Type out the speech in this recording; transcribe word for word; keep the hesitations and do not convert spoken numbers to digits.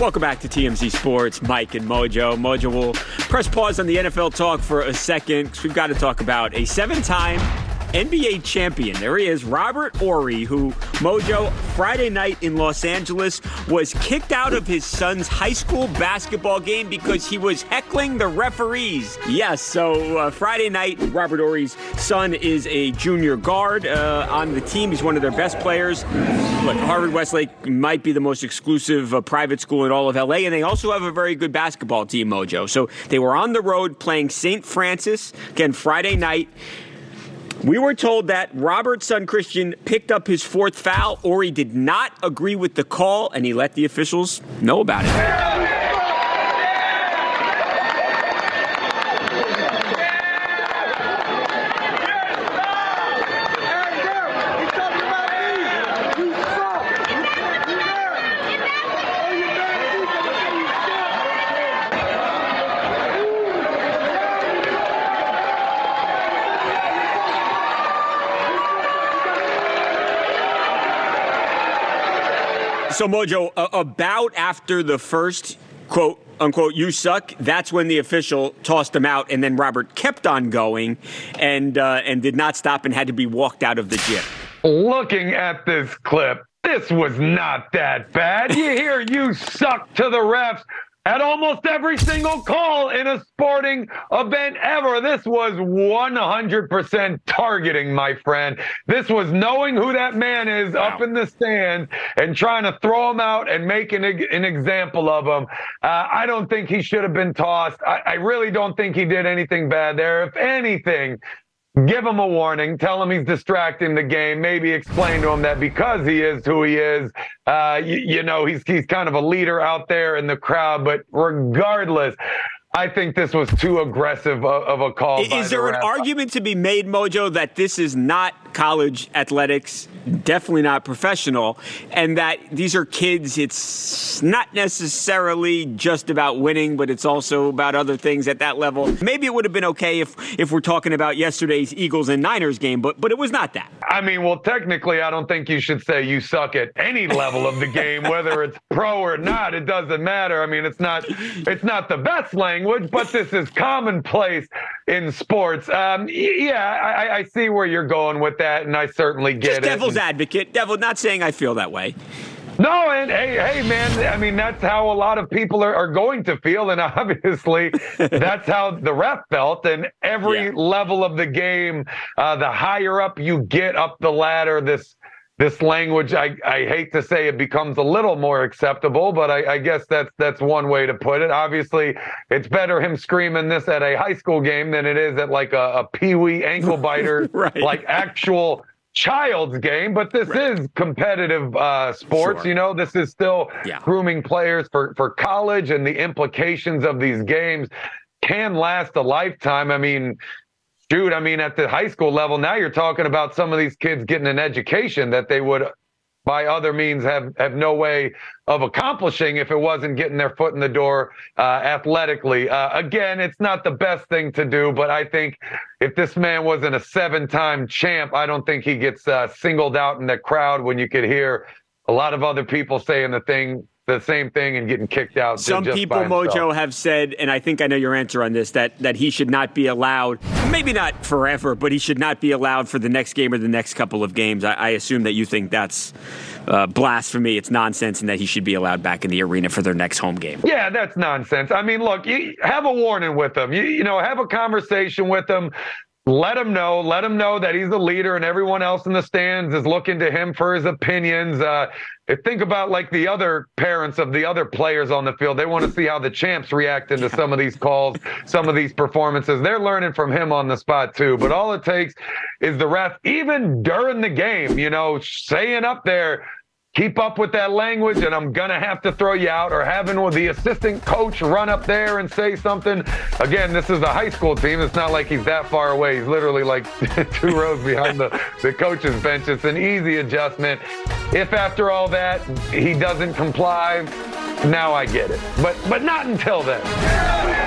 Welcome back to T M Z Sports, Mike and Mojo. Mojo will press pause on the N F L talk for a second because we've got to talk about a seven-time N B A champion. There he is, Robert Horry, who, Mojo, Friday night in Los Angeles was kicked out of his son's high school basketball game because he was heckling the referees. Yes, so uh, Friday night, Robert Horry's son is a junior guard uh, on the team. He's one of their best players. Look, Harvard-Westlake might be the most exclusive uh, private school in all of L A, and they also have a very good basketball team, Mojo. So they were on the road playing Saint Francis, again, Friday night. We were told that Robert's son, Christian, picked up his fourth foul. Horry did not agree with the call, and he let the officials know about it. So, Mojo, about after the first, quote, unquote, you suck, that's when the official tossed him out, and then Robert kept on going and uh, and did not stop and had to be walked out of the gym. Looking at this clip, this was not that bad. You hear you suck to the refs at almost every single call in a sporting event ever. This was one hundred percent targeting, my friend. This was knowing who that man is. Wow. Up in the stands and trying to throw him out and make an, an example of him. Uh, I don't think he should have been tossed. I, I really don't think he did anything bad there. If anything, give him a warning, tell him he's distracting the game, maybe explain to him that because he is who he is, uh, you, you know, he's, he's kind of a leader out there in the crowd. But regardless, I think this was too aggressive of a call. Is there an argument to be made, Mojo, that this is not college athletics, definitely not professional, and that these are kids? It's not necessarily just about winning, but it's also about other things at that level. Maybe it would have been okay if, if we're talking about yesterday's Eagles and Niners game, but, but it was not that. I mean, well, technically, I don't think you should say you suck at any level of the game, whether it's pro or not. It doesn't matter. I mean, it's not, it's not the best language. Language, but this is commonplace in sports. Um, yeah, I, I see where you're going with that, and I certainly get Just it. Devil's advocate. Devil, not saying I feel that way. No, and hey, hey, man, I mean, that's how a lot of people are, are going to feel, and obviously that's how the ref felt. And every yeah. level of the game, uh, the higher up you get up the ladder, this This language, I, I hate to say it, becomes a little more acceptable, but I, I guess that's that's one way to put it. Obviously, it's better him screaming this at a high school game than it is at like a, a peewee ankle biter, right. like actual child's game. But this right. is competitive uh, sports. Sure. You know, this is still yeah. grooming players for, for college, and the implications of these games can last a lifetime. I mean, Dude, I mean, at the high school level, now you're talking about some of these kids getting an education that they would, by other means, have, have no way of accomplishing if it wasn't getting their foot in the door uh, athletically. Uh, again, it's not the best thing to do, but I think if this man wasn't a seven-time champ, I don't think he gets uh, singled out in the crowd when you could hear a lot of other people saying the thing. The same thing and getting kicked out. Some people, Mojo, have said, and I think I know your answer on this, that that he should not be allowed, maybe not forever, but he should not be allowed for the next game or the next couple of games. I, I assume that you think that's uh, blasphemy, it's nonsense, and that he should be allowed back in the arena for their next home game. Yeah, that's nonsense. I mean, look, you have a warning with them. You, you know, have a conversation with them. Let him know. Let him know that he's the leader and everyone else in the stands is looking to him for his opinions. Uh, think about like the other parents of the other players on the field. They want to see how the champs react into some of these calls, some of these performances. They're learning from him on the spot too. But all it takes is the ref, even during the game, you know, saying up there, keep up with that language and I'm going to have to throw you out, or having the assistant coach run up there and say something. Again, this is a high school team. It's not like he's that far away. He's literally like two rows behind the, the coach's bench. It's an easy adjustment. If after all that he doesn't comply, now I get it. But, but not until then.